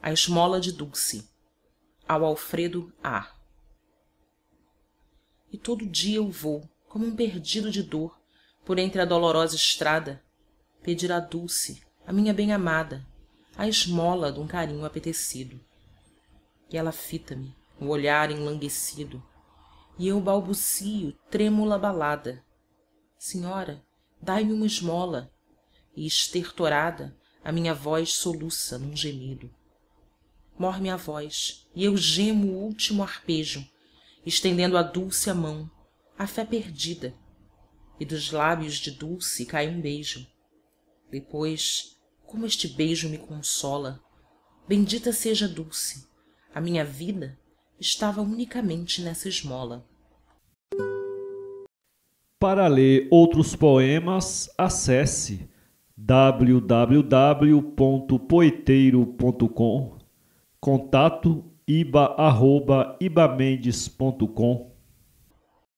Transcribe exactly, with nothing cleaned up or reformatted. A esmola de Dulce, ao Alfredo A. E todo dia eu vou, como um perdido de dor, por entre a dolorosa estrada, pedir a Dulce, a minha bem-amada, a esmola de um carinho apetecido. E ela fita-me, o olhar enlanguescido, e eu balbucio, trêmula balada: "Senhora, dai-me uma esmola", e estertorada a minha voz soluça num gemido. Morre-me a voz, e eu gemo o último arpejo, estendendo a Dulce a mão, a fé perdida, e dos lábios de Dulce cai um beijo. Depois, como este beijo me consola! Bendita seja Dulce, a minha vida estava unicamente nessa esmola. Para ler outros poemas, acesse w w w ponto poeteiro ponto com. Contato iba arroba ibamendes ponto com.